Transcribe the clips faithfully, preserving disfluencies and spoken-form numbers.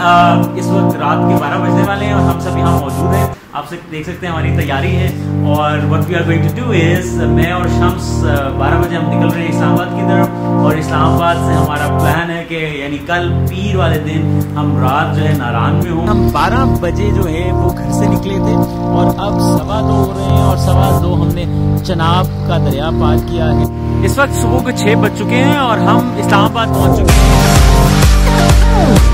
इस वक्त रात के बारह बजने वाले हैं और हम सब यहाँ मौजूद हैं। आप सब देख सकते हैं हमारी तैयारी है और what we are going to do is मैं और शम्स बारह बजे हम निकल रहे हैं इस्लामाबाद की तरफ और इस्लामाबाद से हमारा प्लान है कि यानी कल पीर वाले दिन हम रात जो है नारायण में हों। हम बारह बजे जो है वो घर से निकले थे और अब सवा दो हो रहे हैं और सवा दो हमने चनाब का दरिया पार किया है। इस वक्त सुबह के छः बज चुके हैं और हम इस्लामाबाद पहुँच चुके हैं।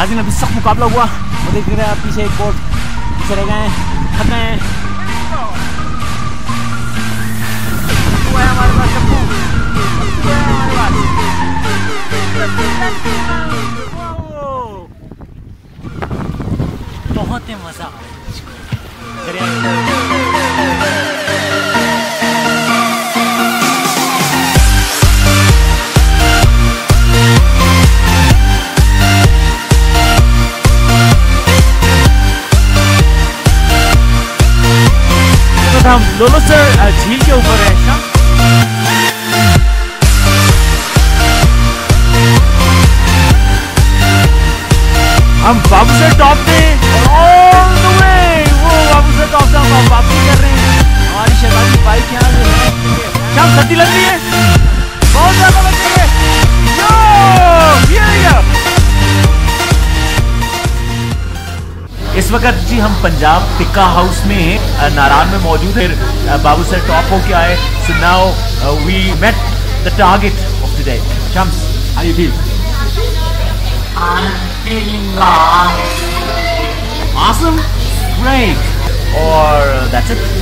आज अभी सख्त मुकाबला हुआ और देख रहे हैं आप पीछे एक बोर्ड चले गए हैं, थके हैं। हमारे पास हमारे पास बहुत ही मजा आया। हम दोनों सर झील के ऊपर है। हम बाबूसर टॉप पे ऑल द वे वो बाबूसर टॉप से हम वापसी कर रहे हैं। हमारी शहजादी बाइक यहाँ जो है क्या सर्दी लग रही है बहुत ज्यादा लग रही है। इस वक्त जी हम पंजाब टिक्का हाउस में नारायण में मौजूद है। बाबूसर टॉप होके आए। So now we met the target of today. Shams, how you feel? I am feeling awesome, great. और दैट्स इट।